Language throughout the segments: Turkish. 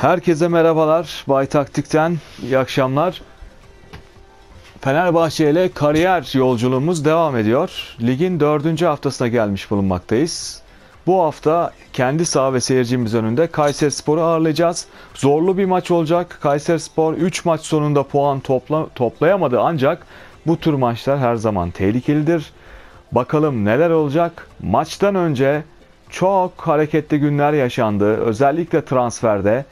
Herkese merhabalar. Bay Taktik'ten iyi akşamlar. Fenerbahçe ile kariyer yolculuğumuz devam ediyor. Ligin 4. haftasına gelmiş bulunmaktayız. Bu hafta kendi saha ve seyircimiz önünde Kayserispor'u ağırlayacağız. Zorlu bir maç olacak. Kayserispor 3 maç sonunda puan toplayamadı ancak bu tür maçlar her zaman tehlikelidir. Bakalım neler olacak? Maçtan önce çok hareketli günler yaşandı. Özellikle transferde.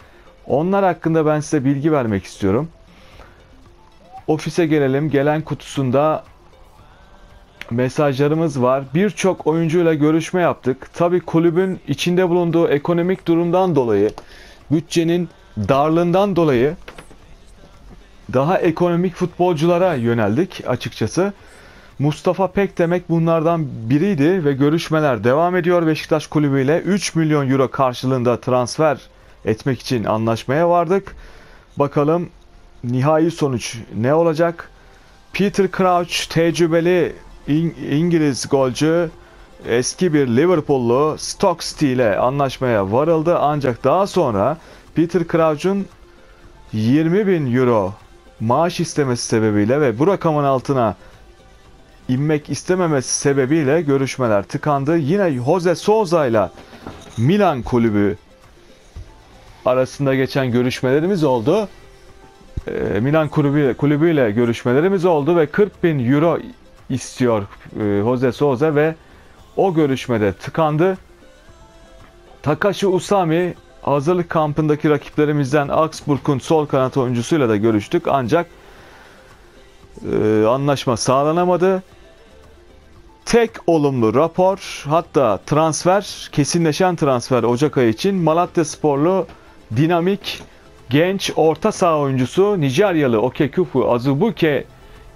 Onlar hakkında ben size bilgi vermek istiyorum. Ofise gelelim. Gelen kutusunda mesajlarımız var. Birçok oyuncuyla görüşme yaptık. Tabii kulübün içinde bulunduğu ekonomik durumdan dolayı, bütçenin darlığından dolayı daha ekonomik futbolculara yöneldik açıkçası. Mustafa Pek demek bunlardan biriydi ve görüşmeler devam ediyor. Beşiktaş kulübü ile 3 milyon euro karşılığında transfer etmek için anlaşmaya vardık. Bakalım nihai sonuç ne olacak? Peter Crouch, tecrübeli İngiliz golcü, eski bir Liverpool'lu Stoke City ile anlaşmaya varıldı. Ancak daha sonra Peter Crouch'un 20.000 euro maaş istemesi sebebiyle ve bu rakamın altına inmek istememesi sebebiyle görüşmeler tıkandı. Yine Jose Souza ile Milan kulübü arasında geçen görüşmelerimiz oldu. Milan kulübüyle görüşmelerimiz oldu ve 40.000 euro istiyor Jose Souza ve o görüşmede tıkandı. Takashi Usami, hazırlık kampındaki rakiplerimizden Augsburg'un sol kanat oyuncusuyla da görüştük ancak anlaşma sağlanamadı. Tek olumlu rapor, hatta transfer, kesinleşen transfer Ocak ayı için Malatyasporlu dinamik genç orta saha oyuncusu Nijeryalı Okechukwu Azubuike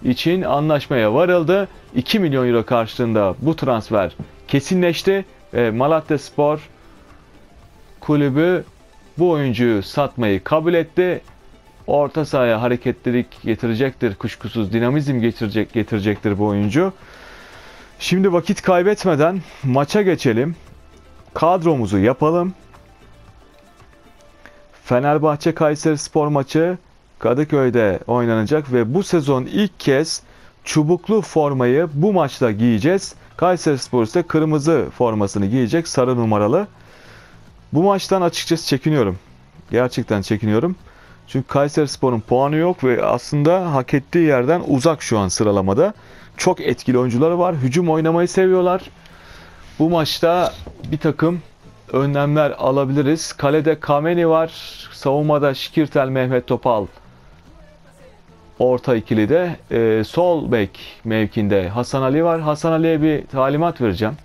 için anlaşmaya varıldı. 2 milyon euro karşılığında bu transfer kesinleşti. Malatyaspor kulübü bu oyuncuyu satmayı kabul etti. Orta sahaya hareketlilik getirecektir. Kuşkusuz dinamizm getirecektir bu oyuncu. Şimdi vakit kaybetmeden maça geçelim. Kadromuzu yapalım. Fenerbahçe Kayserispor maçı Kadıköy'de oynanacak ve bu sezon ilk kez çubuklu formayı bu maçta giyeceğiz. Kayserispor ise kırmızı formasını giyecek, sarı numaralı. Bu maçtan açıkçası çekiniyorum. Gerçekten çekiniyorum. Çünkü Kayserispor'un puanı yok ve aslında hak ettiği yerden uzak şu an sıralamada. Çok etkili oyuncuları var. Hücum oynamayı seviyorlar. Bu maçta bir takım önlemler alabiliriz. Kalede Kameni var. Savunmada Şikirtel, Mehmet Topal. Orta ikili de sol bek mevkinde Hasan Ali var. Hasan Ali'ye bir talimat vereceğim.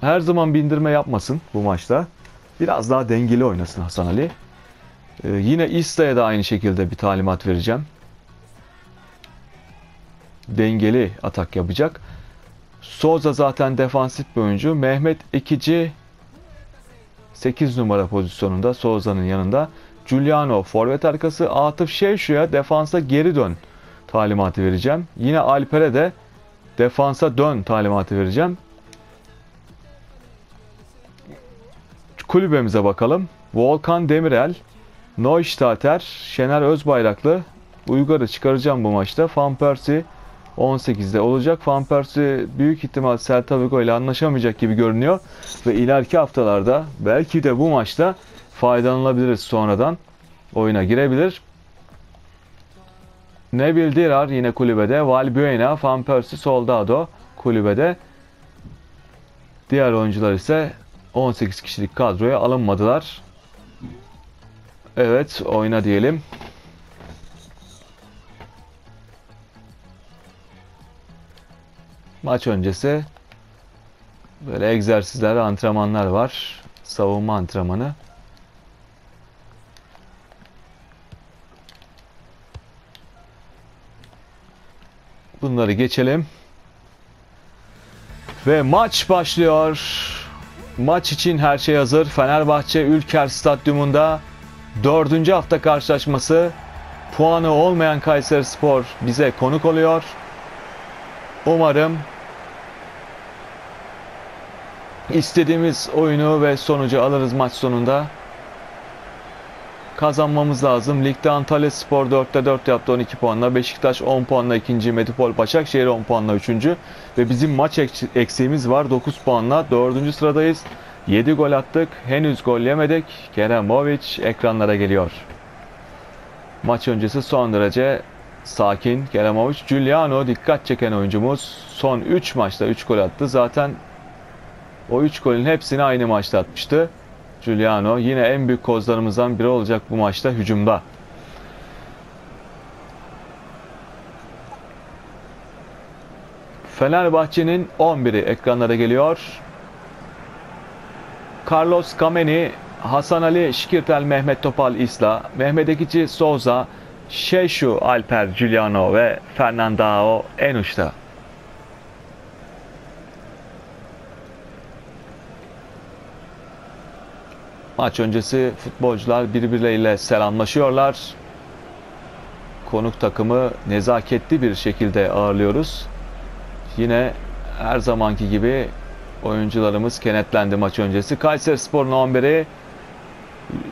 Her zaman bindirme yapmasın bu maçta. Biraz daha dengeli oynasın Hasan Ali. Yine İsla'ya da aynı şekilde bir talimat vereceğim. Dengeli atak yapacak. Souza zaten defansif bir oyuncu. Mehmet Ekici 8 numara pozisyonunda Souza'nın yanında. Juliano forvet arkası. Aatif Chahechouhe'ya defansa geri dön talimatı vereceğim. Yine Alper'e de defansa dön talimatı vereceğim. Kulübemize bakalım. Volkan Demirel, Neustadter, Şener Özbayraklı, Uygar'ı çıkaracağım bu maçta. Van Persie 18'de olacak. Van Persie büyük ihtimal Celta Vigo ile anlaşamayacak gibi görünüyor. Ve ileriki haftalarda belki de bu maçta faydalanabiliriz, sonradan oyuna girebilir. Nabil Dirar yine kulübede. Valbuena, Van Persie, Soldado kulübede. Diğer oyuncular ise 18 kişilik kadroya alınmadılar. Evet, oyna diyelim. Maç öncesi böyle egzersizler, antrenmanlar var. Savunma antrenmanı. Bunları geçelim. Ve maç başlıyor. Maç için her şey hazır. Fenerbahçe Ülker Stadyumunda 4. hafta karşılaşması. Puanı olmayan Kayserispor bize konuk oluyor. Umarım İstediğimiz oyunu ve sonucu alırız maç sonunda. Kazanmamız lazım. Ligde Antalyaspor 4'te 4 yaptı 12 puanla. Beşiktaş 10 puanla 2. Medipol Başakşehir 10 puanla 3. Ve bizim maç eksiğimiz var. 9 puanla 4. sıradayız. 7 gol attık. Henüz gol yemedik. Keremovic ekranlara geliyor. Maç öncesi son derece sakin Keremovic. Giuliano dikkat çeken oyuncumuz. Son 3 maçta 3 gol attı. Zaten o 3 golün hepsini aynı maçta atmıştı. Giuliano yine en büyük kozlarımızdan biri olacak bu maçta hücumda. Fenerbahçe'nin 11'i ekranlara geliyor. Carlos Kameni, Hasan Ali, Şikirtel, Mehmet Topal, İsla, Mehmet Ekici, Souza, Şeşu, Alper, Giuliano ve Fernandao en uçta. Maç öncesi futbolcular birbirleriyle selamlaşıyorlar. Konuk takımı nezaketli bir şekilde ağırlıyoruz. Yine her zamanki gibi oyuncularımız kenetlendi maç öncesi. Kayserispor'un 11'i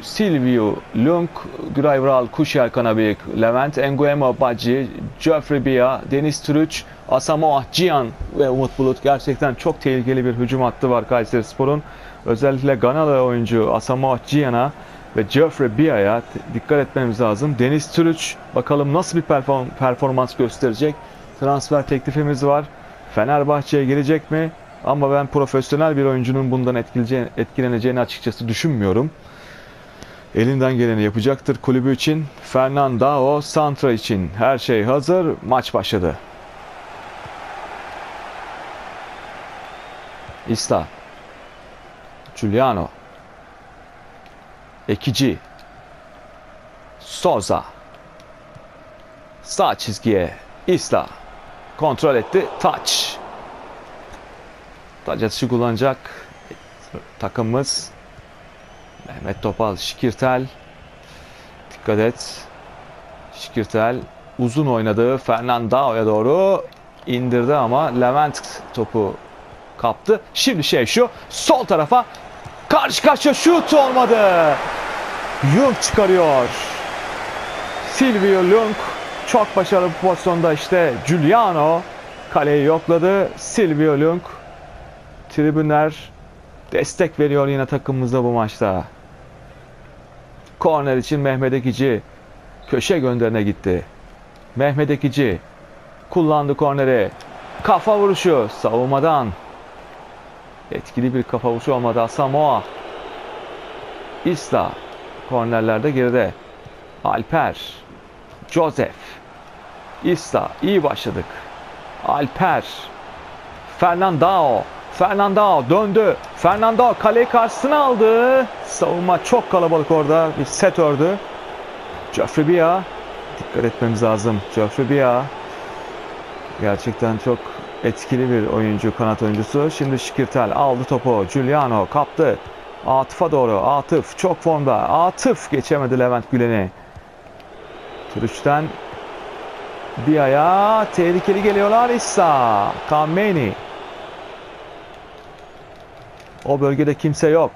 Silvio Lung, Güray Vural, Kucher, Kanabik, Levent Enguema, Baci, Jeffrey Bia, Denis Türüç, Asamoah Gyan ve Umut Bulut. Gerçekten çok tehlikeli bir hücum hattı var Kayserispor'un. Özellikle Ganalı oyuncu Asamoah Gyan'a ve Jeffrey Bia'ya dikkat etmemiz lazım. Denis Türüç bakalım nasıl bir performans gösterecek. Transfer teklifimiz var. Fenerbahçe'ye gelecek mi? Ama ben profesyonel bir oyuncunun bundan etkileneceğini açıkçası düşünmüyorum. Elinden geleni yapacaktır kulübü için. Fernandao Santra için her şey hazır. Maç başladı. İsla. Giuliano. Ekici. Souza. Sağ çizgiye. İsla. Kontrol etti. Taç. Taç atışı kullanacak takımımız. Mehmet Topal, Şikirtel. Dikkat et. Şikirtel uzun oynadığı Fernandao'ya doğru indirdi ama Levent topu kaptı. Şimdi şu sol tarafa karşı karşıya şut olmadı. Lung çıkarıyor. Silvio Lung çok başarılı bir pozisyonda işte. Giuliano kaleyi yokladı. Silvio Lung, tribünler destek veriyor yine takımımızda bu maçta. Korner için Mehmet Ekici köşe gönderine gitti. Mehmet Ekici kullandı korneri. Kafa vuruşu savunmadan. Etkili bir kafa vuruşu olmadı. Asamoah. İsla kornerlerde geride. Alper. Joseph. İsla iyi başladık. Alper. Fernandao. Fernandao döndü. Fernandao kaleyi karşısına aldı. Savunma çok kalabalık orada. Bir set ördü. Jeffrey Bia. Dikkat etmemiz lazım. Jeffrey Bia. Gerçekten çok etkili bir oyuncu. Kanat oyuncusu. Şimdi Şikirtel aldı topu. Giuliano kaptı. Atif'e doğru. Aatif çok formda. Aatif geçemedi Levent Gülen'i. Türüç'ten Bia'ya. Tehlikeli geliyorlar. İsa. Kameni. O bölgede kimse yok.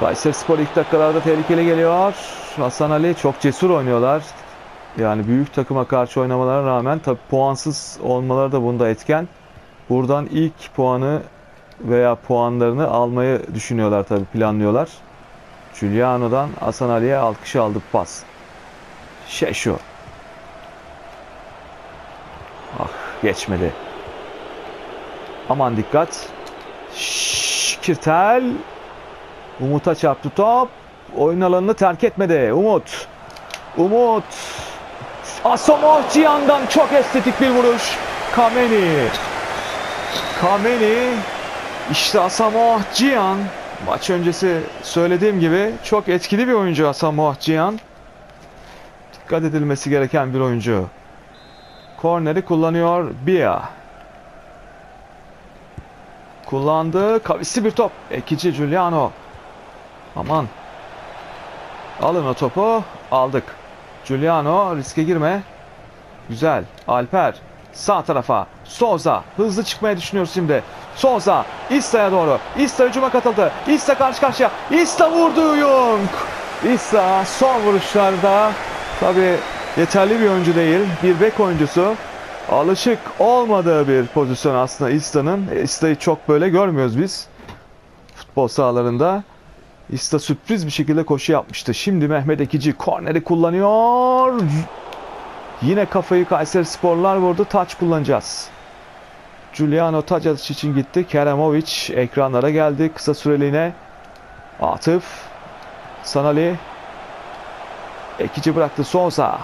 Kayserispor ilk dakikalarda tehlikeli geliyor. Hasan Ali çok cesur oynuyorlar. Yani büyük takıma karşı oynamalarına rağmen tabi puansız olmaları da bunda etken. Buradan ilk puanı veya puanlarını almayı düşünüyorlar tabi, planlıyorlar. Giuliano'dan Hasan Ali'ye alkış aldı pas. Şeşu. Ah, geçmedi. Aman dikkat. Şikirtel. Umut'a çarptı top. Oyun alanını terk etmedi. Umut. Umut. Asamoah Gyan'dan çok estetik bir vuruş. Kameni. Kameni. İşte Asamoah Gyan. Maç öncesi söylediğim gibi çok etkili bir oyuncu Asamoah Gyan. Dikkat edilmesi gereken bir oyuncu. Korneri kullanıyor Bia. Kullandı. Kavisli bir top. Ekici Giuliano. Aman. Alın o topu. Aldık. Giuliano riske girme. Güzel. Alper. Sağ tarafa. Souza. Hızlı çıkmaya düşünüyor şimdi. Souza. İsla'ya doğru. İsla hücuma katıldı. İsla karşı karşıya. İsla vurdu. Yung. İsla son vuruşlarda tabi yeterli bir oyuncu değil. Bir bek oyuncusu. Alışık olmadığı bir pozisyon aslında İsla'nın. İsla'yı çok böyle görmüyoruz biz futbol sahalarında. İsla sürpriz bir şekilde koşu yapmıştı. Şimdi Mehmet Ekici korneri kullanıyor. Yine kafayı Kayserisporlar vurdu. Taç kullanacağız. Giuliano taç atışı için gitti. Keremovic ekranlara geldi. Kısa süreliğine Aatif. Hasan Ali. Ekici bıraktı. Souza.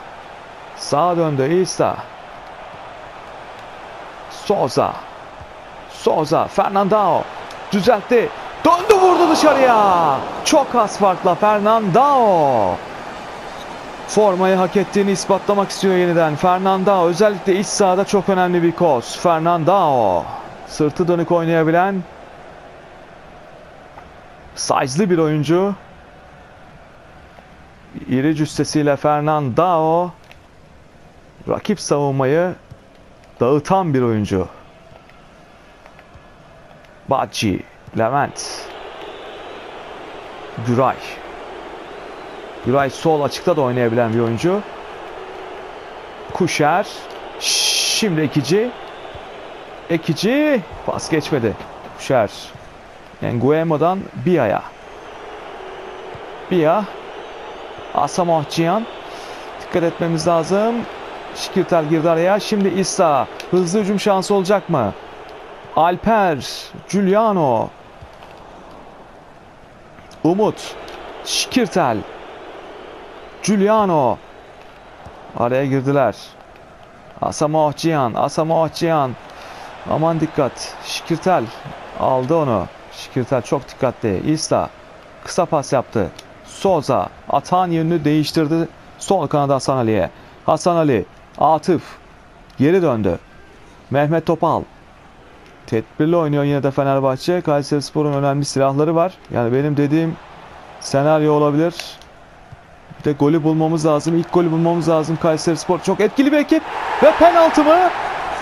Sağa döndü. İsa. Souza. Souza. Fernandao. Düzeltti. Döndü vurdu dışarıya. Çok az farkla Fernandao. Formayı hak ettiğini ispatlamak istiyor yeniden. Fernandao özellikle iç sahada çok önemli bir koz. Fernandao sırtı dönük oynayabilen size'lı bir oyuncu. İri cüssesiyle Fernandao rakip savunmayı dağıtan bir oyuncu. Baci, Levent, Güray. Güray sol açıkta da oynayabilen bir oyuncu. Kucher. Şimdi Ekici. Ekici. Pas geçmedi. Kucher. Enguema'dan Bia'ya. Bia. Asamoah Gyan. Dikkat etmemiz lazım. Şikirtel girdi araya. Şimdi İsa. Hızlı hücum şansı olacak mı? Alper. Giuliano. Umut. Şikirtel. Giuliano. Araya girdiler. Asamoah Gyan. Asamoah Gyan. Aman dikkat. Şikirtel aldı onu. Şikirtel çok dikkatli. İsla kısa pas yaptı. Souza atağın yönünü değiştirdi. Sol kanada Hasan Ali'ye. Hasan Ali. Aatif. Geri döndü. Mehmet Topal. Tedbirli oynuyor yine de Fenerbahçe. Kayserispor'un önemli silahları var. Yani benim dediğim senaryo olabilir. Bir de golü bulmamız lazım. İlk golü bulmamız lazım. Kayserispor çok etkili bir ekip. Ve penaltı mı?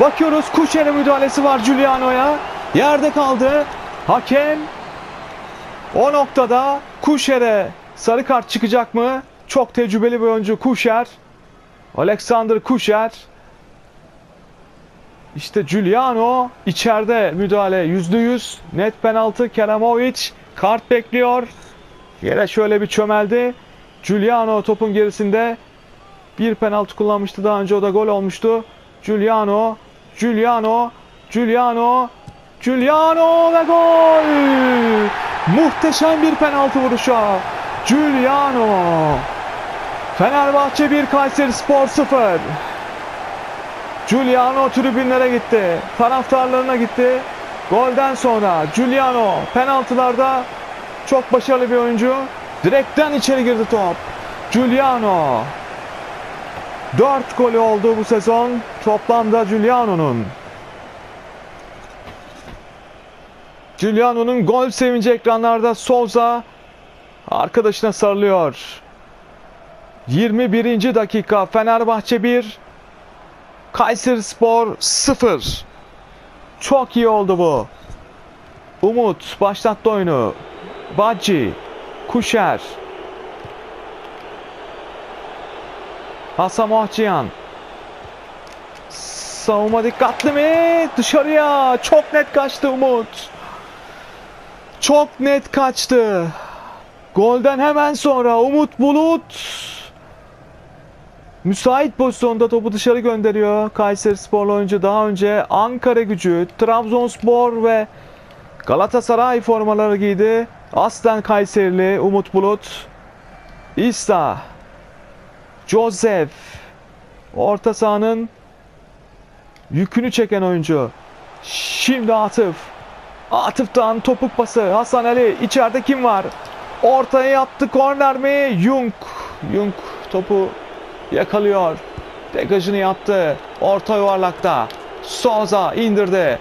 Bakıyoruz. Kucher'in müdahalesi var Giuliano'ya. Yerde kaldı. Hakem o noktada Kucher'e sarı kart çıkacak mı? Çok tecrübeli bir oyuncu Kucher. Aleksandr Kucher. İşte Giuliano içeride müdahale %100. Net penaltı. Keremovic kart bekliyor. Yere şöyle bir çömeldi. Giuliano topun gerisinde bir penaltı kullanmıştı. Daha önce o da gol olmuştu. Giuliano, Giuliano, Giuliano, Giuliano ve gol! Muhteşem bir penaltı vuruşu. Giuliano. Fenerbahçe 1, Kayserispor 0. Giuliano tribünlere gitti. Taraftarlarına gitti. Golden sonra Giuliano penaltılarda çok başarılı bir oyuncu. Direkten içeri girdi top. Giuliano. 4 golü oldu bu sezon. Toplamda Giuliano'nun. Giuliano'nun gol sevinci ekranlarda. Souza arkadaşına sarılıyor. 21. dakika. Fenerbahçe 1. Kayserispor 0. Çok iyi oldu bu. Umut başlattı oyunu. Baci. Kucher. Asamoah Gyan. Savunma dikkatli mi? Dışarıya. Çok net kaçtı Umut. Çok net kaçtı. Golden hemen sonra Umut Bulut müsait pozisyonda topu dışarı gönderiyor. Kayserisporlu oyuncu daha önce Ankaragücü, Trabzonspor ve Galatasaray formaları giydi. Aslen Kayserili Umut Bulut. İsa. Joseph. Orta sahanın yükünü çeken oyuncu. Şimdi Aatif. Aatif'tan topuk pası. Hasan Ali. İçeride kim var? Ortaya yaptı. Korner mi? Yung. Yung topu yakalıyor. Degajını yaptı. Orta yuvarlakta. Souza indirdi.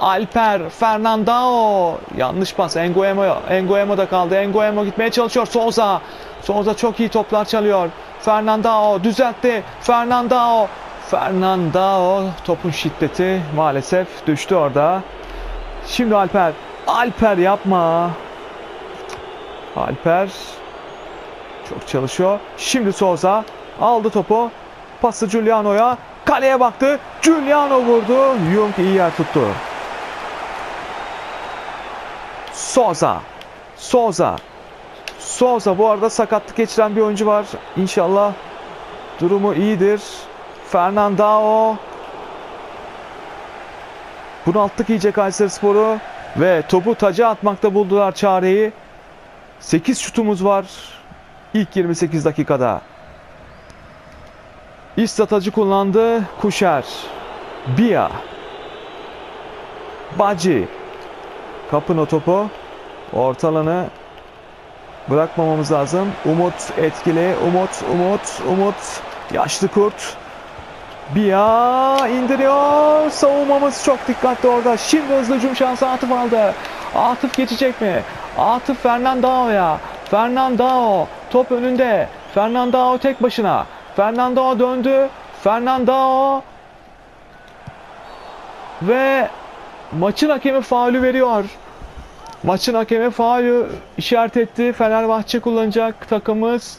Alper, Fernandao. Yanlış pas. Enguema da kaldı. Enguema gitmeye çalışıyor. Souza. Souza çok iyi toplar çalıyor. Fernandao düzeltti. Fernandao. Fernandao, topun şiddeti maalesef düştü orada. Şimdi Alper. Alper yapma. Alper çok çalışıyor. Şimdi Souza aldı topu. Pası Giuliano'ya. Kaleye baktı. Giuliano vurdu. Jung iyi yer tuttu. Souza bu arada sakatlık geçiren bir oyuncu var. İnşallah durumu iyidir. Fernandao bunalttık iyice Kayserispor'u ve topu taca atmakta buldular çareyi. 8 şutumuz var ilk 28 dakikada. İsla tacı kullandı. Kucher, Bia, Baci. Kapın o topu. Ortalanı bırakmamamız lazım. Umut etkili. Umut. Yaşlı kurt. Bia indiriyor. Savunmamız çok dikkatli orada. Şimdi hızlı hücum şansı Aatif aldı. Aatif geçecek mi? Aatif Fernandao'ya. Fernandao top önünde. Fernandao tek başına. Fernandao döndü. Fernandao ve maçın hakemi faulü veriyor. Maçın hakemi faulü işaret etti. Fenerbahçe kullanacak takımımız.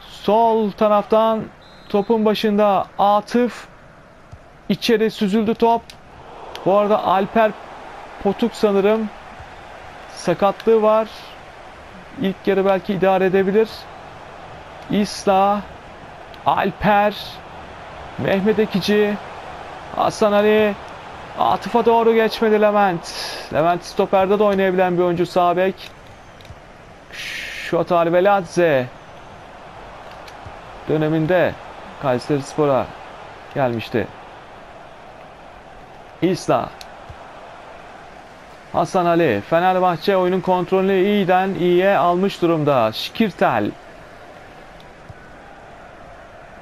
Sol taraftan topun başında Aatif. İçeri süzüldü top. Bu arada Alper Potuk sanırım. Sakatlığı var. İlk yarı belki idare edebilir. İsla, Alper, Mehmet Ekici, Hasan Ali. Aatif'a doğru geçmedi Levent. Levent stoperde de oynayabilen bir oyuncu, sağ bek. Şotar Veladze döneminde Kayserispor'a gelmişti. İsla, Hasan Ali. Fenerbahçe oyunun kontrolünü iyiden iyiye almış durumda. Şikirtel.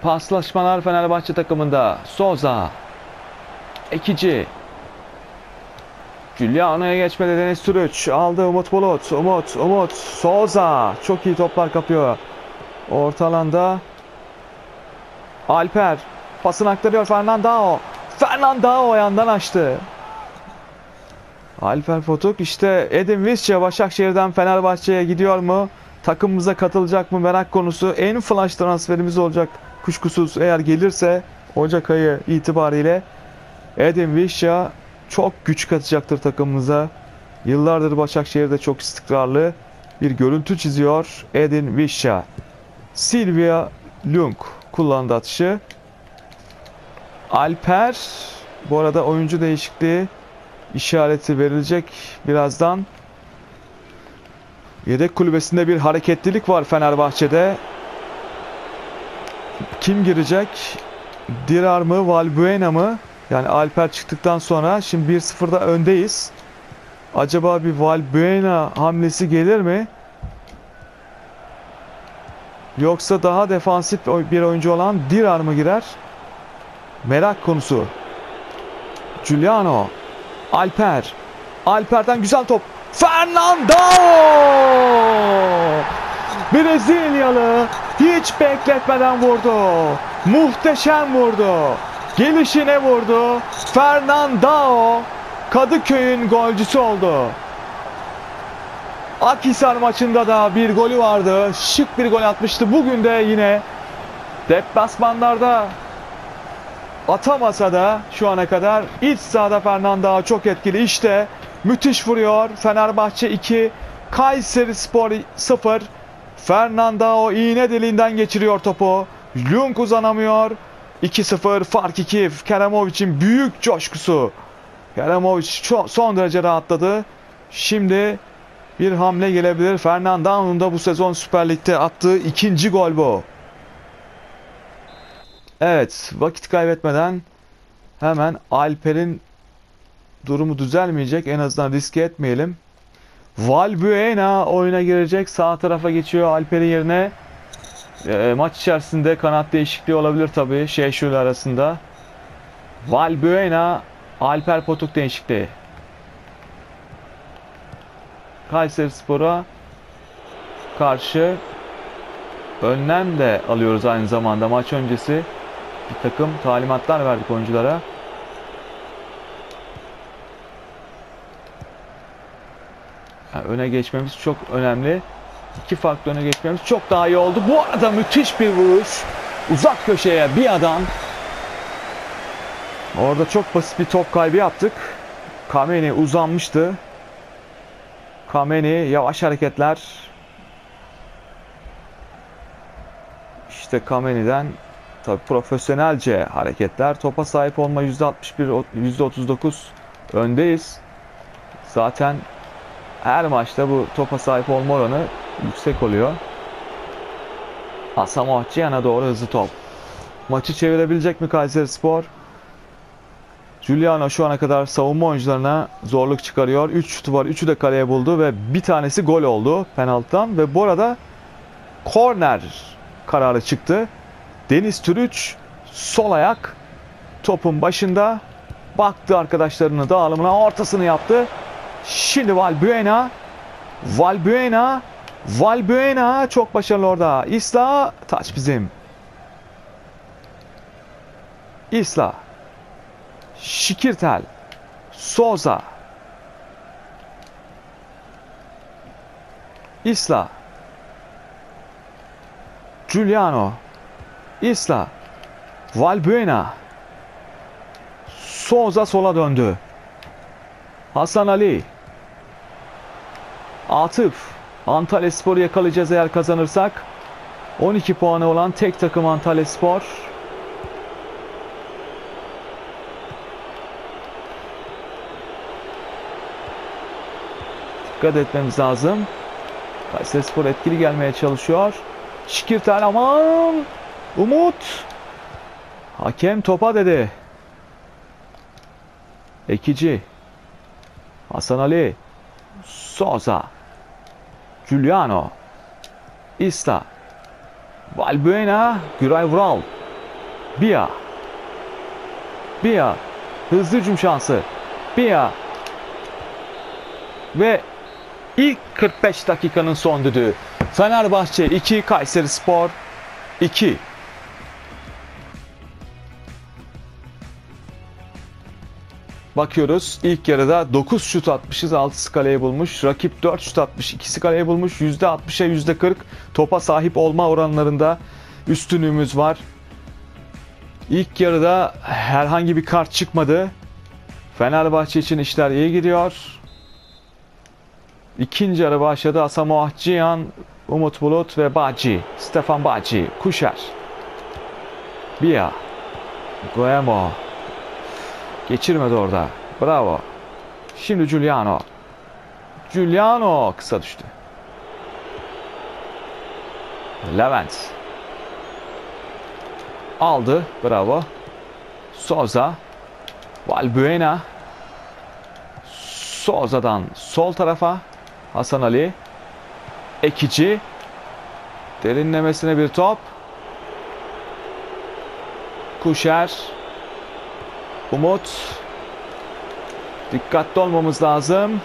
Paslaşmalar Fenerbahçe takımında. Souza, Ekici, Giuliano'ya geçmedi. Denis Türüç aldı. Umut Bulut. Umut. Souza çok iyi toplar kapıyor. Orta alanda Alper pasını aktarıyor. Fernandao yandan açtı. Alper Potuk. İşte Edin Visca Başakşehir'den Fenerbahçe'ye gidiyor mu? Takımımıza katılacak mı? Merak konusu. En flash transferimiz olacak kuşkusuz. Eğer gelirse Ocak ayı itibariyle Edin Visca çok güç katacaktır takımımıza. Yıllardır Başakşehir'de çok istikrarlı bir görüntü çiziyor Edin Visca. Silvio Lung kullandı atışı. Alper, bu arada oyuncu değişikliği işareti verilecek birazdan. Yedek kulübesinde bir hareketlilik var Fenerbahçe'de. Kim girecek? Dirar mı? Valbuena mı? Yani Alper çıktıktan sonra şimdi 1-0'da öndeyiz. Acaba bir Valbuena hamlesi gelir mi? Yoksa daha defansif bir oyuncu olan Dirar mı girer? Merak konusu. Giuliano, Alper. Alper'den güzel top. Fernandao! Brezilyalı hiç bekletmeden vurdu. Muhteşem vurdu. Gelişine vurdu. Fernandao Kadıköy'ün golcüsü oldu. Akhisar maçında da bir golü vardı. Şık bir gol atmıştı. Bugün de yine deplasmanlarda atamasa da şu ana kadar iç sahada Fernandao çok etkili. İşte müthiş vuruyor. Fenerbahçe 2, Kayserispor 0. Fernandao iğne deliğinden geçiriyor topu. Lung uzanamıyor. 2-0 fark 2. Keremovic'in büyük coşkusu. Keremovic son derece rahatladı. Şimdi bir hamle gelebilir. Fernandao'nun da bu sezon Süper Lig'de attığı ikinci gol bu. Evet, vakit kaybetmeden hemen Alper'in durumu düzelmeyecek. En azından riske etmeyelim. Valbuena oyuna girecek. Sağ tarafa geçiyor Alper'in yerine. Maç içerisinde kanat değişikliği olabilir tabii. Chahechouhe arasında. Valbuena, Alper Potuk değişikliği. Kayserispor'a karşı önlem de alıyoruz aynı zamanda maç öncesi. bir takım talimatlar verdik oyunculara. Yani öne geçmemiz çok önemli. İki farklı öne geçmemiz çok daha iyi oldu. Bu arada müthiş bir vuruş. Uzak köşeye Bia'dan. Orada çok basit bir top kaybı yaptık. Kameni uzanmıştı. Kameni, yavaş hareketler. İşte Kameni'den tabii profesyonelce hareketler. Topa sahip olma %61, %39 öndeyiz. Zaten her maçta bu topa sahip olma oranı yüksek oluyor. Asamoah Gyan'a doğru hızlı top. Maçı çevirebilecek mi Kayserispor? Giuliano şu ana kadar savunma oyuncularına zorluk çıkarıyor. 3 şutu var. 3'ü de kaleye buldu ve bir tanesi gol oldu penaltıdan. Ve bu arada korner kararı çıktı. Deniz Türüç sol ayak topun başında baktı arkadaşlarının dağılımına, ortasını yaptı. Şimdi Valbuena çok başarılı orada. İsla, taç bizim. İsla, Şikirtel, Soza, İsla, Giuliano, İsla, Valbuena, Soza sola döndü. Hasan Ali, Aatif. Antalyaspor'u yakalayacağız eğer kazanırsak. 12 puanı olan tek takım Antalyaspor. Dikkat etmemiz lazım. Kayserispor etkili gelmeye çalışıyor. Şikirtel, aman! Umut! Hakem topa dedi. Ekici, Hasan Ali, Soza, Giuliano, İsta, Valbuena, Güray Vural, Bia, hızlı hücum şansı, Bia ve ilk 45 dakikanın son düdüğü. Fenerbahçe 2, Kayserispor 2. Bakıyoruz, ilk yarıda 9 şut atmışız, 6'sı kaleye bulmuş. Rakip 4 şut atmış, 2'si kaleye bulmuş. %60'a %40 topa sahip olma oranlarında üstünlüğümüz var. İlk yarıda herhangi bir kart çıkmadı. Fenerbahçe için işler iyi gidiyor. İkinci yarı başladı. Asamoah Gyan, Umut Bulut ve Baci. Stefan Baci, Kucher, Bia, Goemo. Geçirmedi orada. Bravo. Şimdi Giuliano. Giuliano kısa düştü. Levent. Aldı. Bravo. Soza. Valbuena. Soza'dan sol tarafa. Hasan Ali. Ekici. Derinlemesine bir top. Kucher. Umut. Dikkatli olmamız lazım.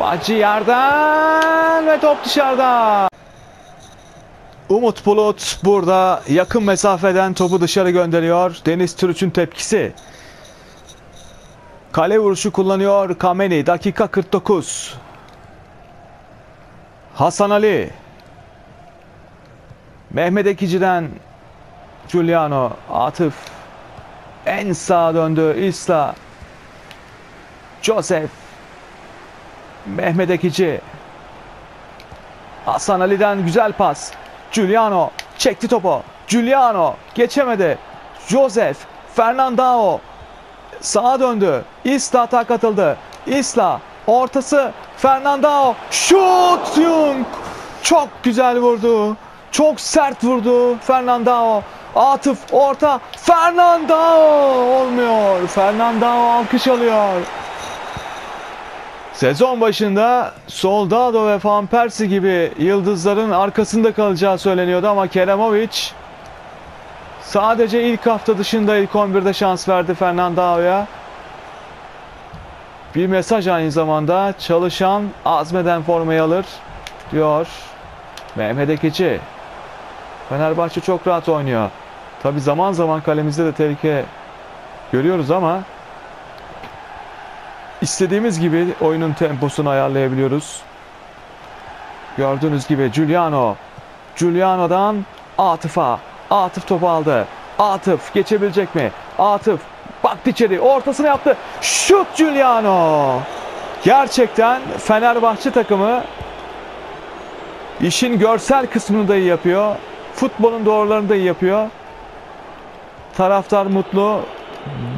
Baci yerden ve top dışarıda. Umut Bulut burada yakın mesafeden topu dışarı gönderiyor. Deniz Türüç'ün tepkisi. Kale vuruşu kullanıyor Kameni. Dakika 49. Hasan Ali. Mehmet Ekici'den Giuliano, Aatif. En sağa döndü İsla, Joseph, Mehmet Ekici, Hasan Ali'den güzel pas. Giuliano çekti topu. Giuliano geçemedi. Joseph, Fernandao sağa döndü. İsla atağa katıldı. İsla ortası, Fernandao şut, Jung çok güzel vurdu. Çok sert vurdu Fernandao. Aatif orta, Fernandao olmuyor. Fernandao alkış alıyor. Sezon başında Soldado ve Van Persie gibi yıldızların arkasında kalacağı söyleniyordu ama Keremovic sadece ilk hafta dışında ilk 11'de şans verdi Fernandao'ya. Bir mesaj aynı zamanda, çalışan azmeden formayı alır diyor Mehmet Ekici. Fenerbahçe çok rahat oynuyor. Tabi zaman zaman kalemizde de tehlike görüyoruz ama istediğimiz gibi oyunun temposunu ayarlayabiliyoruz. Gördüğünüz gibi Giuliano. Giuliano'dan Aatif'a. Aatif topu aldı. Aatif geçebilecek mi? Aatif baktı içeri. Ortasını yaptı. Şut Giuliano. Gerçekten Fenerbahçe takımı işin görsel kısmını da iyi yapıyor. Futbolun doğrularını da iyi yapıyor. Taraftar mutlu.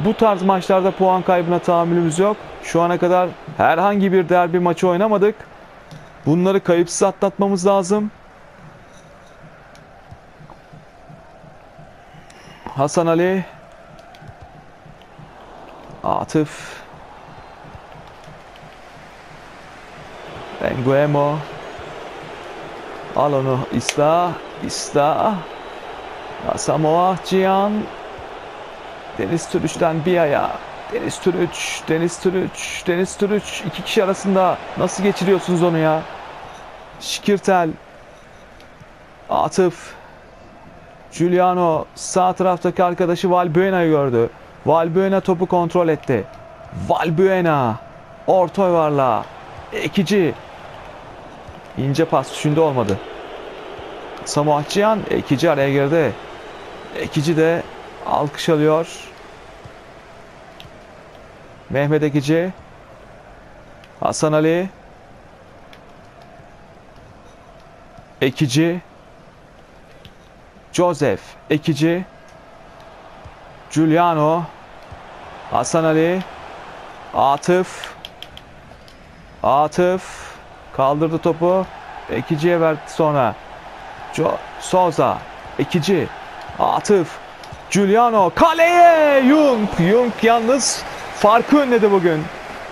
Bu tarz maçlarda puan kaybına tahammülümüz yok. Şu ana kadar herhangi bir derbi maçı oynamadık. Bunları kayıpsız atlatmamız lazım. Hasan Ali. Aatif. Enguema. Al onu. İsla. Asamoah Gyan. Deniz Türüç'ten Bia'ya. Deniz Türüç. İki kişi arasında nasıl geçiriyorsunuz onu ya? Şikirtel. Aatif. Giuliano sağ taraftaki arkadaşı Valbuena'yı gördü. Valbuena topu kontrol etti. Valbuena. Orta yuvarla. Ekici. İnce pas düşündü, olmadı. Asamoah Gyan. Ekici araya girdi. Ekici de alkış alıyor. Mehmet Ekici. Hasan Ali. Ekici. Joseph Ekici. Giuliano. Hasan Ali. Aatif. Aatif kaldırdı topu. Ekici'ye verdi sonra. Souza. Ekici. Aatif. Giuliano. Kaleye. Jung yalnız farkı önledi bugün.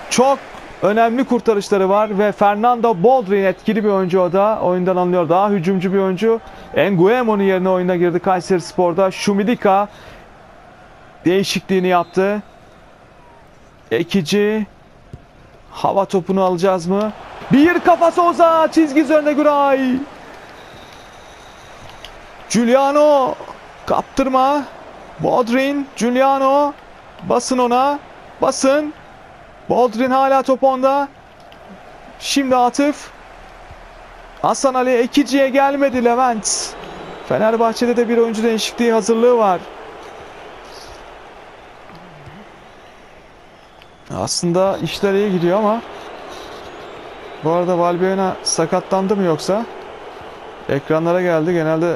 Çok önemli kurtarışları var ve Fernandao Boldrin etkili bir oyuncu, o da oyundan anlıyor. Daha hücumcu bir oyuncu. Enguemo'nun yerine oyuna girdi Kayserispor'da. Şumidika değişikliğini yaptı. Ekici. Hava topunu alacağız mı? Bir kafa Souza. Çizgi üzerinde Güray. Giuliano. Kaptırma. Boldrin. Giuliano. Basın ona. Basın. Boldrin hala top onda. Şimdi Aatif. Hasan Ali. Ekici'ye gelmedi Levent. Fenerbahçe'de de bir oyuncu değişikliği hazırlığı var. Aslında işler iyi gidiyor ama bu arada Valbuena sakatlandı mı yoksa? Ekranlara geldi. Genelde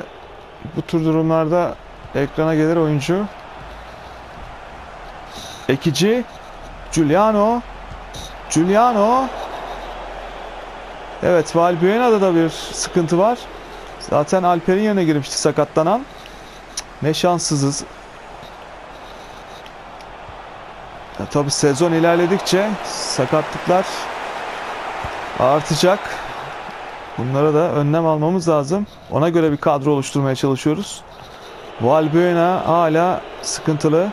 bu tür durumlarda ekrana gelir oyuncu. Ekici. Giuliano. Evet, Valbuena'da da bir sıkıntı var. Zaten Alper'in yerine girmişti sakatlanan. Ne şanssızız. Ya, tabii sezon ilerledikçe sakatlıklar artacak. Bunlara da önlem almamız lazım. Ona göre bir kadro oluşturmaya çalışıyoruz. Valbuena hala sıkıntılı.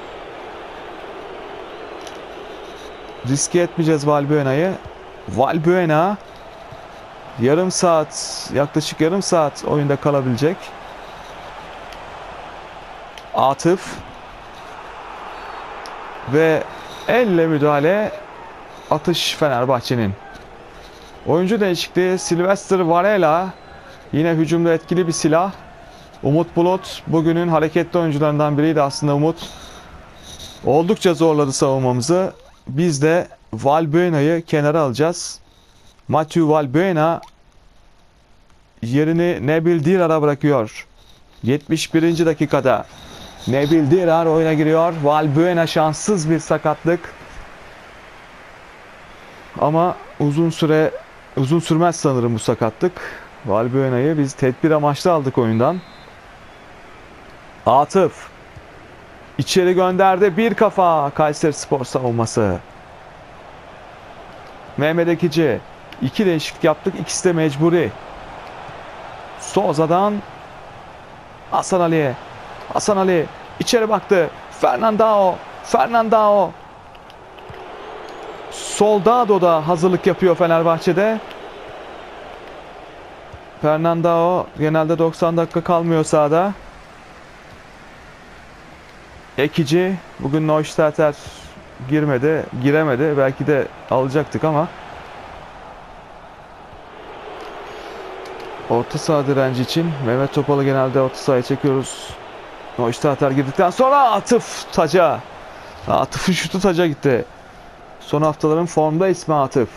Riske etmeyeceğiz Valbuena'yı. Valbuena yaklaşık yarım saat oyunda kalabilecek. Aatif ve elle müdahale, atış Fenerbahçe'nin. Oyuncu değişikliği. Silvestre Varela yine hücumda etkili bir silah. Umut Bulut bugünün hareketli oyuncularından biriydi aslında Umut. Oldukça zorladı savunmamızı. Biz de Valbuena'yı kenara alacağız. Mathieu Valbuena yerini Nabil Dirar'a bırakıyor. 71. dakikada Nabil Dirar oyuna giriyor. Valbuena şanssız bir sakatlık. Ama uzun sürmez sanırım bu sakatlık. Valbuena'yı biz tedbir amaçlı aldık oyundan. Aatif. İçeri gönderdi. Bir kafa Kayserispor savunması. Mehmet Ekici. İki değişiklik yaptık. İkisi de mecburi. Souza'dan Hasan Ali'ye. Hasan Ali içeri baktı. Fernandao. Soldado da hazırlık yapıyor Fenerbahçe'de. Fernandao genelde 90 dakika kalmıyor sahada. Ekici bugün Neustadter giremedi. Belki de alacaktık ama. Orta saha direnci için Mehmet Topal'ı genelde orta sahaya çekiyoruz. Neustadter girdikten sonra Aatif taca. Aatif'in şutu taca gitti. Son haftaların formda ismi Aatif.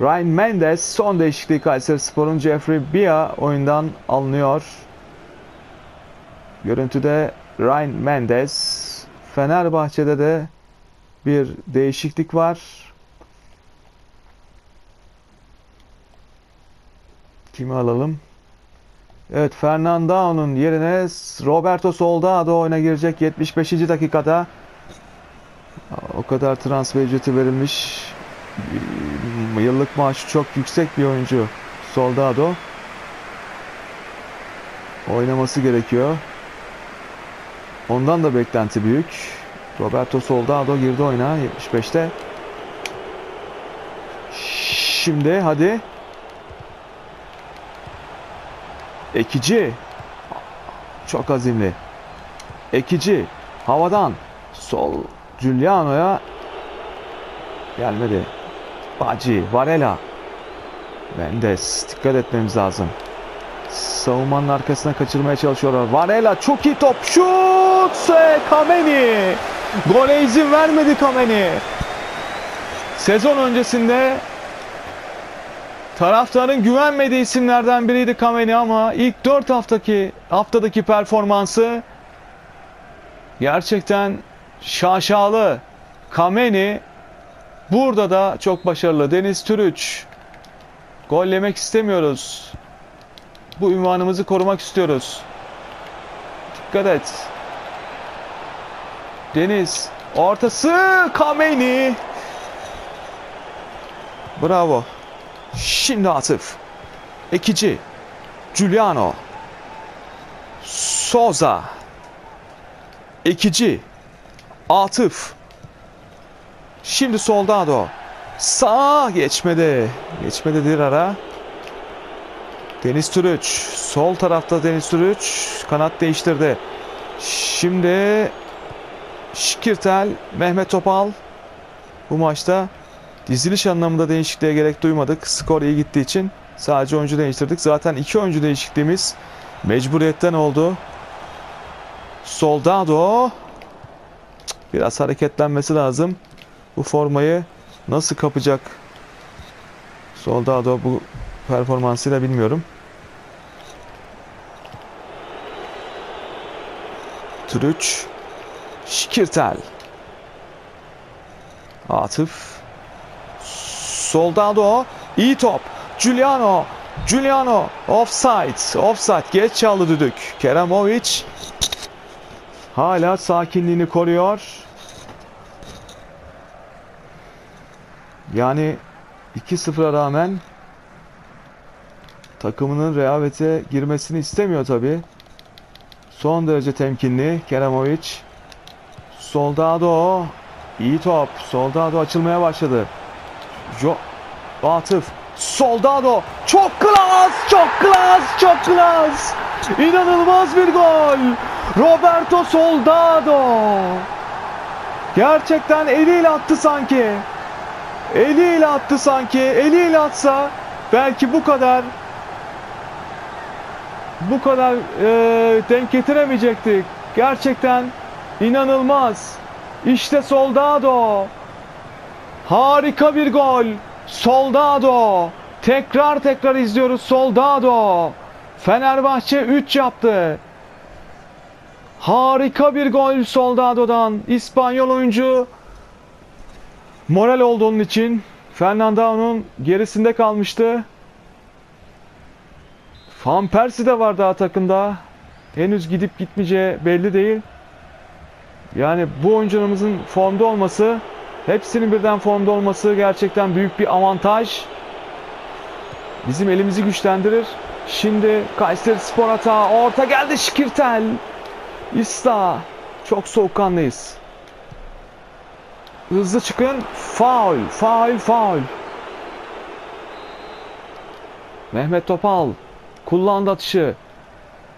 Ryan Mendes son değişikliği Kayserispor'un Jeffrey Bia oyundan alınıyor. Görüntüde Ryan Mendes. Fenerbahçe'de de bir değişiklik var. Kimi alalım? Evet, Fernandao'nun yerine Roberto Soldado oyuna girecek 75. dakikada. O kadar transfer ücreti verilmiş. Yıllık maaşı çok yüksek bir oyuncu Soldado. Oynaması gerekiyor. Ondan da beklenti büyük. Roberto Soldado girdi oyuna 75'te. Şimdi hadi. Ekici. Çok azimli. Ekici. Havadan. Sol. Giuliano'ya gelmedi. Baci. Varela. Mendes. Dikkat etmemiz lazım. Savunmanın arkasına kaçırmaya çalışıyorlar. Varela çok iyi top. Şut. Kameni. Gole izin vermedi Kameni. Sezon öncesinde taraftarın güvenmediği isimlerden biriydi Kameni ama ilk 4 haftadaki performansı gerçekten şaşalı. Kameni burada da çok başarılı. Denis Türüç. Gollemek istemiyoruz. Bu ünvanımızı korumak istiyoruz. Dikkat et. Deniz ortası Kameni. Bravo. Şimdi Aatif. Ekici. Giuliano. Soza. Ekici. Aatif. Şimdi Soldado. Sağa geçmedi. Geçmedi Dirar'a. Deniz Türüç. Sol tarafta Deniz Türüç. Kanat değiştirdi. Şimdi Şikirtel. Mehmet Topal. Bu maçta diziliş anlamında değişikliğe gerek duymadık. Skor iyi gittiği için sadece oyuncu değiştirdik. Zaten 2 oyuncu değişikliğimiz mecburiyetten oldu. Soldado. Biraz hareketlenmesi lazım. Bu formayı nasıl kapacak Soldado bu performansıyla bilmiyorum. Türüç. Şikirtel. Aatif. Soldado. İyi top. Giuliano. Giuliano. Offside. Offside. Geç çaldı düdük. Keremovic hala sakinliğini koruyor. Yani 2-0'a rağmen takımının rehavete girmesini istemiyor tabi. Son derece temkinli Keremovic. Soldado. İyi top. Soldado açılmaya başladı. Aatif. Soldado. Çok klas. Çok klas. Çok klas. İnanılmaz bir gol. Roberto Soldado. Gerçekten eliyle attı sanki. Eliyle attı sanki. Eliyle atsa belki bu kadar denk getiremeyecektik. Gerçekten inanılmaz. İşte Soldado. Harika bir gol. Soldado. Tekrar izliyoruz Soldado. Fenerbahçe 3 yaptı. Harika bir gol Soldado'dan. İspanyol oyuncu moral oldu onun için. Fernandao'nun gerisinde kalmıştı. Van Persie de var daha takımda. Henüz gidip gitmeyeceği belli değil. Yani bu oyuncumuzun formda olması, hepsinin birden formda olması gerçekten büyük bir avantaj. Bizim elimizi güçlendirir. Şimdi Kayserispor hata. Orta geldi Şikirtel. İsla. Çok soğukkanlıyız. Hızlı çıkın. Faul. Faul. Mehmet Topal. Kullandı atışı.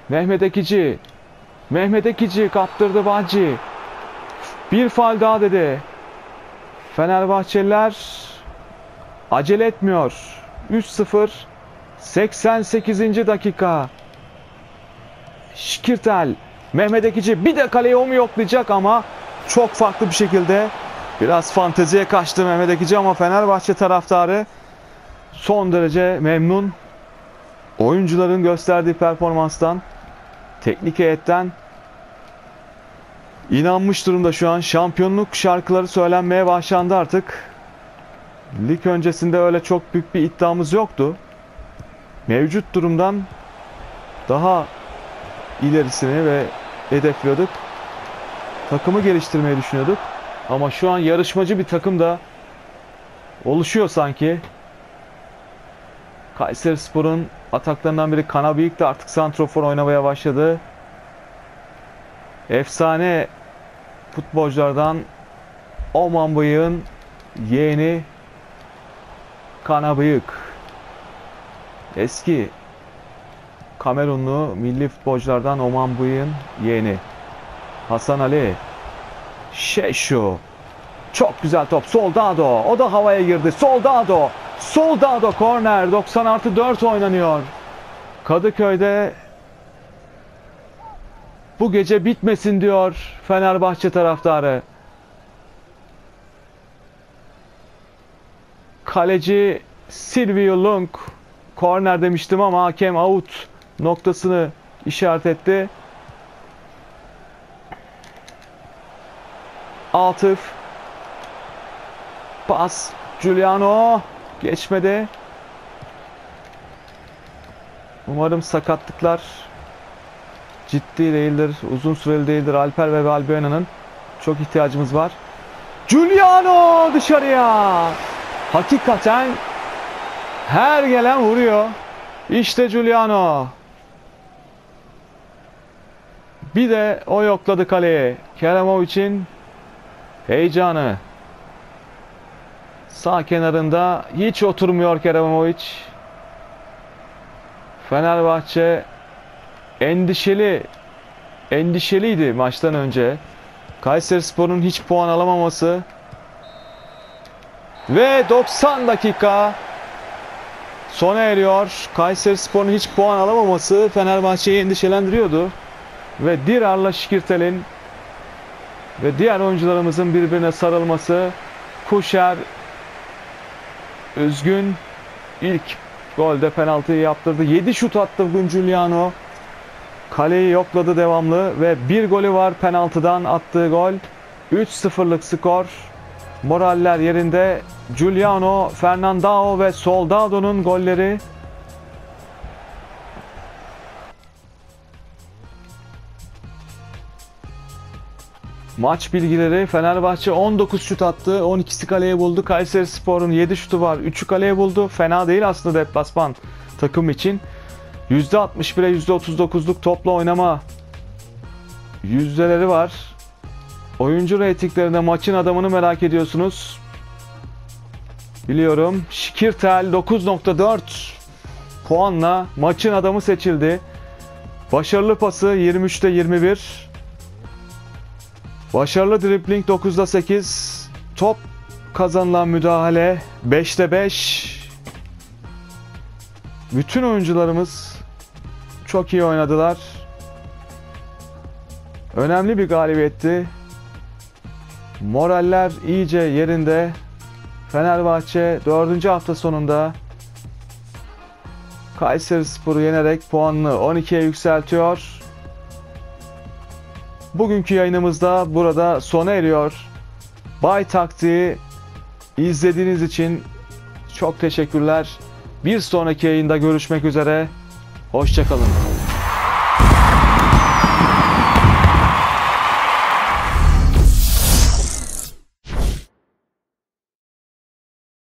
Mehmet Ekici. Mehmet Ekici kaptırdı Baci. Bir faul daha dedi. Fenerbahçeliler acele etmiyor. 3-0. 88. dakika. Şikirtel. Mehmet Ekici bir de kaleyi o mu yoklayacak ama çok farklı bir şekilde biraz fanteziye kaçtı Mehmet Ekici ama Fenerbahçe taraftarı son derece memnun. Oyuncuların gösterdiği performanstan, teknik heyetten inanmış durumda şu an. Şampiyonluk şarkıları söylenmeye başlandı artık. Lig öncesinde öyle çok büyük bir iddiamız yoktu. Mevcut durumdan daha ilerisini ve hedefliyorduk. Takımı geliştirmeyi düşünüyorduk. Ama şu an yarışmacı bir takım da oluşuyor sanki. Kayserispor'un ataklarından biri Kanabıyık da artık santrofor oynamaya başladı. Efsane futbolculardan Oman Bıyık'ın yeğeni Kanabıyık. Eski Kamerunlu milli futbolculardan Oman Bıyık'ın yeğeni Hasan Ali. Chahechouhe. Çok güzel top. Soldado. O da havaya girdi. Soldado. Soldado korner. 90+4 oynanıyor. Kadıköy'de bu gece bitmesin diyor Fenerbahçe taraftarı. Kaleci Silvio Lung korner demiştim ama hakem out noktasını işaret etti. Aatif. Pas. Giuliano. Geçmedi. Umarım sakatlıklar ciddi değildir. Uzun süreli değildir. Alper ve Valbuena'nın çok ihtiyacımız var. Giuliano dışarıya. Hakikaten her gelen vuruyor. İşte Giuliano. Bir de o yokladı kaleye. Keremovic'in heyecanı. Sağ kenarında hiç oturmuyor Keremovic. Fenerbahçe endişeliydi maçtan önce. Kayserispor'un hiç puan alamaması ve 90 dakika sona eriyor. Kayserispor'un hiç puan alamaması Fenerbahçe'yi endişelendiriyordu ve Dirar'la Şikirtel'in ve diğer oyuncularımızın birbirine sarılması. Kucher üzgün. İlk golde penaltıyı yaptırdı. 7 şut attı bugün Giuliano. Kaleyi yokladı devamlı ve bir golü var penaltıdan attığı gol. 3-0'lık skor. Moraller yerinde. Giuliano, Fernandao ve Soldado'nun golleri. Maç bilgileri. Fenerbahçe 19 şut attı. 12'si kaleye buldu. Kayserispor'un 7 şutu var. 3'ü kaleye buldu. Fena değil aslında deplasman takım için. %61'e %39'luk topla oynama yüzdeleri var. Oyuncu reytinglerinde maçın adamını merak ediyorsunuz. Biliyorum. Şikirtel 9.4 puanla maçın adamı seçildi. Başarılı pası 23'te 21. Başarılı dribling 9'da 8. Top kazanılan müdahale 5'te 5. Bütün oyuncularımız çok iyi oynadılar. Önemli bir galibiyetti. Moraller iyice yerinde. Fenerbahçe 4. hafta sonunda Kayserispor'u yenerek puanını 12'ye yükseltiyor. Bugünkü yayınımızda burada sona eriyor. Bay Taktiği izlediğiniz için çok teşekkürler. Bir sonraki yayında görüşmek üzere. Hoşça kalın.